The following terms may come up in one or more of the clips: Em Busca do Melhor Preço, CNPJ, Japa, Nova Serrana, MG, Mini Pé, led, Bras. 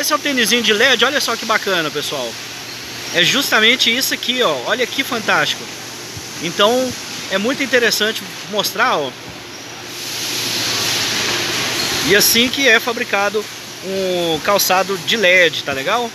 Esse é o tênisinho de LED, olha só que bacana, pessoal. É justamente isso aqui, ó. Olha que fantástico. Então, é muito interessante mostrar, ó. E assim que é fabricado um calçado de LED, tá legal?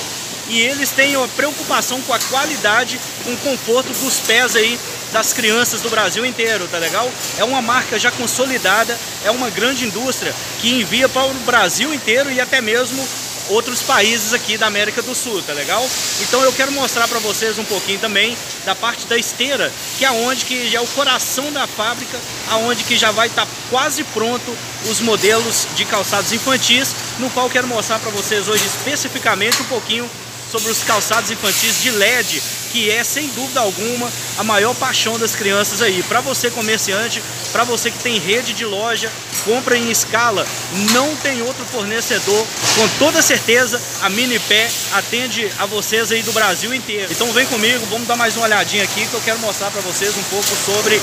E eles têm uma preocupação com a qualidade, com o conforto dos pés aí das crianças do Brasil inteiro, tá legal? É uma marca já consolidada, é uma grande indústria que envia para o Brasil inteiro e até mesmo outros países aqui da América do Sul, tá legal? Então eu quero mostrar para vocês um pouquinho também da parte da esteira, que é onde que já é o coração da fábrica, aonde que já vai estar quase pronto os modelos de calçados infantis, no qual eu quero mostrar para vocês hoje especificamente um pouquinho sobre os calçados infantis de LED, que é sem dúvida alguma a maior paixão das crianças aí. Para você comerciante, para você que tem rede de loja, compra em escala, não tem outro fornecedor, com toda certeza a Mini Pé atende a vocês aí do Brasil inteiro. Então vem comigo, vamos dar mais uma olhadinha aqui que eu quero mostrar para vocês um pouco sobre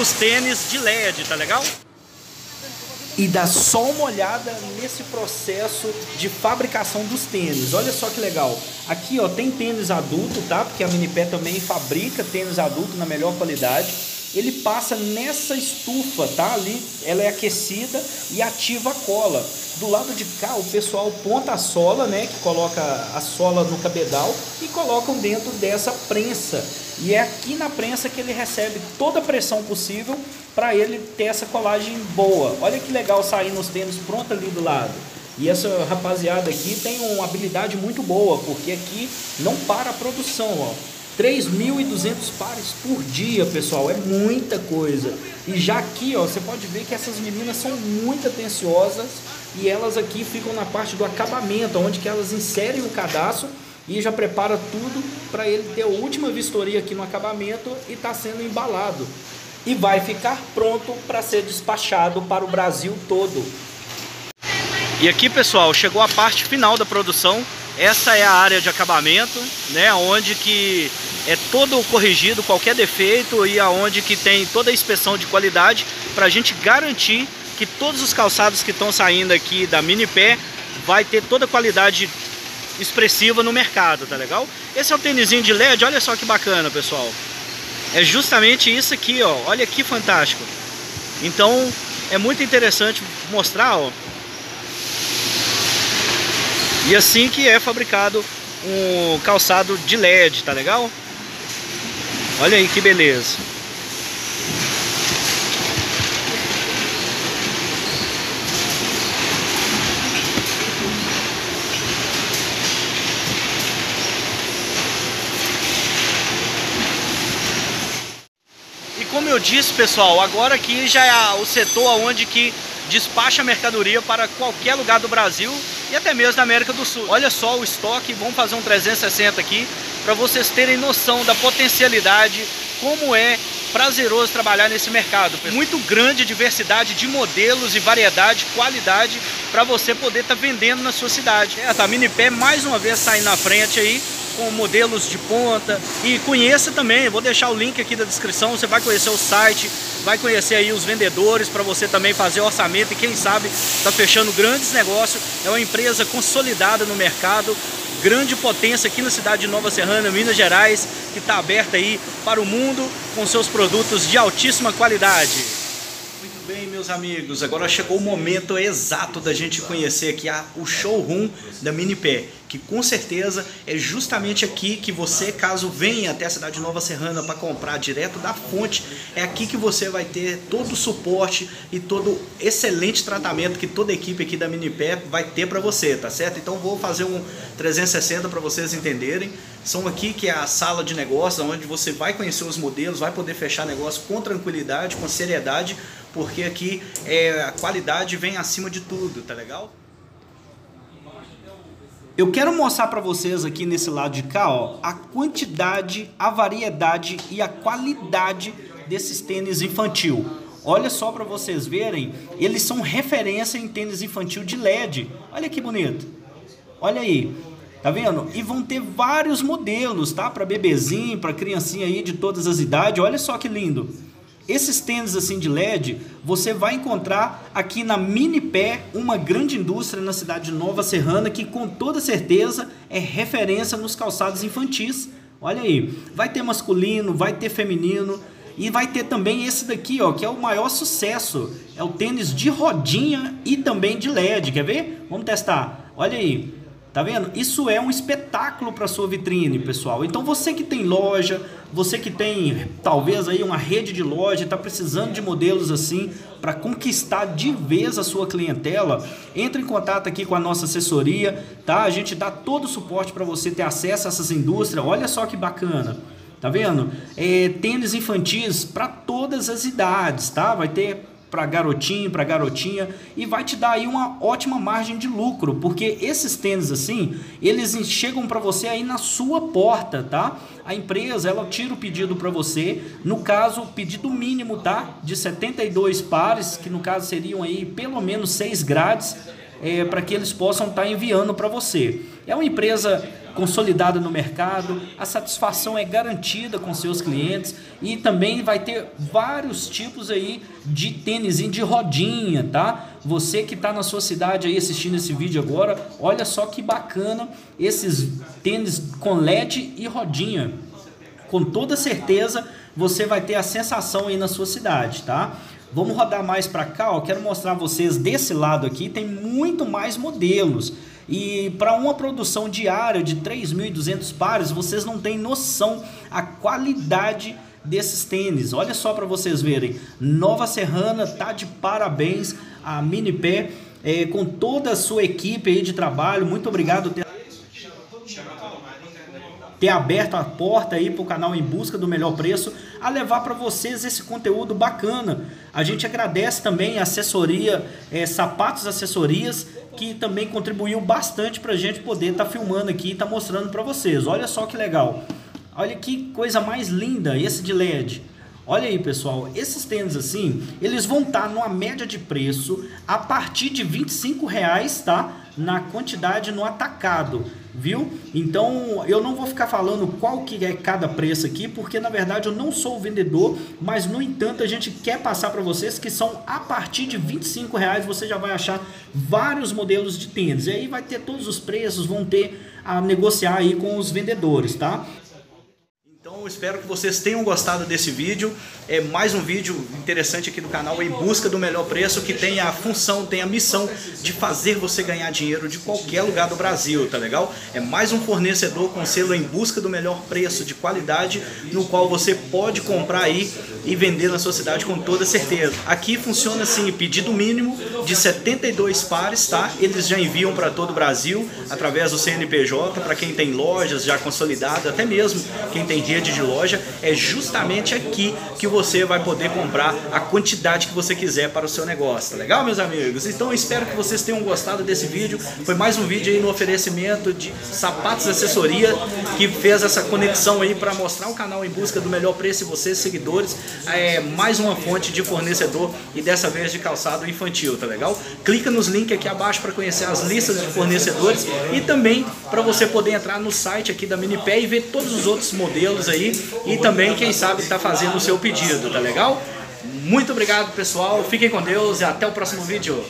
os tênis de LED, tá legal? E dá só uma olhada nesse processo de fabricação dos tênis. Olha só que legal. Aqui ó, tem tênis adulto, tá? Porque a Mini Pé também fabrica tênis adulto na melhor qualidade. Ele passa nessa estufa, tá? Ali ela é aquecida e ativa a cola. Do lado de cá o pessoal ponta a sola, né? Que coloca a sola no cabedal e colocam dentro dessa prensa. E é aqui na prensa que ele recebe toda a pressão possível para ele ter essa colagem boa. Olha que legal saindo os tênis pronto ali do lado. E essa rapaziada aqui tem uma habilidade muito boa, porque aqui não para a produção, ó. 3.200 pares por dia, pessoal, é muita coisa. E já aqui, ó, você pode ver que essas meninas são muito atenciosas e elas aqui ficam na parte do acabamento, onde que elas inserem o cadastro e já prepara tudo para ele ter a última vistoria aqui no acabamento e está sendo embalado. E vai ficar pronto para ser despachado para o Brasil todo. E aqui, pessoal, chegou a parte final da produção. Essa é a área de acabamento, né, onde que é todo corrigido, qualquer defeito, e aonde que tem toda a inspeção de qualidade para a gente garantir que todos os calçados que estão saindo aqui da Mini Pé vai ter toda a qualidade expressiva no mercado, tá legal? Esse é o tênisinho de LED, olha só que bacana, pessoal. É justamente isso aqui, ó, olha que fantástico. Então é muito interessante mostrar, ó. E assim que é fabricado um calçado de LED, tá legal? Olha aí que beleza. E como eu disse, pessoal, agora aqui já é o setor onde que despacha mercadoria para qualquer lugar do Brasil e até mesmo da América do Sul. Olha só o estoque, vamos fazer um 360 aqui para vocês terem noção da potencialidade, como é prazeroso trabalhar nesse mercado. Muito grande diversidade de modelos e variedade, qualidade para você poder estar vendendo na sua cidade. A Mini Pé mais uma vez saindo na frente aí com modelos de ponta. E conheça também, vou deixar o link aqui da descrição, você vai conhecer o site, vai conhecer aí os vendedores para você também fazer orçamento e quem sabe tá fechando grandes negócios. É uma empresa consolidada no mercado, grande potência aqui na cidade de Nova Serrana, Minas Gerais, que está aberta aí para o mundo com seus produtos de altíssima qualidade. Bem, meus amigos, agora chegou o momento exato da gente conhecer aqui o showroom da Mini Pé, que com certeza é justamente aqui que você, caso venha até a cidade de Nova Serrana para comprar direto da fonte, é aqui que você vai ter todo o suporte e todo o excelente tratamento que toda a equipe aqui da Mini Pé vai ter para você, tá certo? Então vou fazer um 360 para vocês entenderem. São aqui que é a sala de negócio, onde você vai conhecer os modelos, vai poder fechar negócio com tranquilidade, com seriedade, porque aqui a qualidade vem acima de tudo, tá legal? Eu quero mostrar para vocês aqui nesse lado de cá, ó, a quantidade, a variedade e a qualidade desses tênis infantil. Olha só para vocês verem, eles são referência em tênis infantil de LED. Olha que bonito. Olha aí. Tá vendo? E vão ter vários modelos, tá? Para bebezinho, para criancinha aí de todas as idades. Olha só que lindo. Esses tênis assim de LED, você vai encontrar aqui na Mini Pé, uma grande indústria na cidade de Nova Serrana, que com toda certeza é referência nos calçados infantis. Olha aí, vai ter masculino, vai ter feminino e vai ter também esse daqui, ó, que é o maior sucesso. É o tênis de rodinha e também de LED, quer ver? Vamos testar, olha aí. Tá vendo? Isso é um espetáculo para sua vitrine, pessoal. Então você que tem loja, você que tem talvez aí uma rede de loja, está precisando de modelos assim para conquistar de vez a sua clientela, entre em contato aqui com a nossa assessoria, tá? A gente dá todo o suporte para você ter acesso a essas indústrias. Olha só que bacana. Tá vendo? É, tênis infantis para todas as idades, tá? Vai ter para garotinho, para garotinha, e vai te dar aí uma ótima margem de lucro, porque esses tênis assim, eles chegam para você aí na sua porta, tá? A empresa, ela tira o pedido para você, no caso, o pedido mínimo, tá? De 72 pares, que no caso seriam aí pelo menos 6 grades, para que eles possam estar enviando para você. É uma empresa consolidada no mercado, a satisfação é garantida com seus clientes e também vai ter vários tipos aí de tênis de rodinha, tá? Você que está na sua cidade aí assistindo esse vídeo agora, olha só que bacana esses tênis com LED e rodinha. Com toda certeza você vai ter a sensação aí na sua cidade, tá? Vamos rodar mais para cá, ó. Quero mostrar a vocês desse lado aqui, tem muito mais modelos. E para uma produção diária de 3.200 pares, vocês não têm noção a qualidade desses tênis. Olha só para vocês verem, Nova Serrana tá de parabéns, a Mini Pé, com toda a sua equipe aí de trabalho. Muito obrigado ter aberto a porta aí para o canal Em Busca do Melhor Preço, a levar para vocês esse conteúdo bacana. A gente agradece também a assessoria, Sapatos Assessorias, que também contribuiu bastante para a gente poder estar filmando aqui e estar mostrando para vocês. Olha só que legal, olha que coisa mais linda esse de LED. Olha aí, pessoal, esses tênis assim, eles vão estar numa média de preço a partir de R$25, tá? Na quantidade no atacado, viu? Então eu não vou ficar falando qual que é cada preço aqui, porque na verdade eu não sou o vendedor, mas no entanto a gente quer passar para vocês que são a partir de R$25, você já vai achar vários modelos de tênis. E aí vai ter todos os preços, vão ter a negociar aí com os vendedores, tá? Então, espero que vocês tenham gostado desse vídeo. É mais um vídeo interessante aqui do canal Em Busca do Melhor Preço, que tem a função, tem a missão de fazer você ganhar dinheiro de qualquer lugar do Brasil, tá legal? É mais um fornecedor com selo Em Busca do Melhor Preço, de qualidade, no qual você pode comprar aí e vender na sua cidade com toda certeza. Aqui funciona assim, pedido mínimo de 72 pares, tá? Eles já enviam para todo o Brasil através do CNPJ, para quem tem lojas já consolidadas, até mesmo quem tem rede de loja. É justamente aqui que você vai poder comprar a quantidade que você quiser para o seu negócio, tá legal, meus amigos? Então espero que vocês tenham gostado desse vídeo. Foi mais um vídeo aí no oferecimento de Sapatos Assessoria, que fez essa conexão aí para mostrar o canal Em Busca do Melhor Preço e vocês, seguidores, mais uma fonte de fornecedor, e dessa vez de calçado infantil, tá legal? Clica nos links aqui abaixo para conhecer as listas de fornecedores e também para você poder entrar no site aqui da Mini Pé e ver todos os outros modelos aí, e também, quem sabe, tá fazendo o seu pedido, tá legal? Muito obrigado, pessoal, fiquem com Deus e até o próximo vídeo.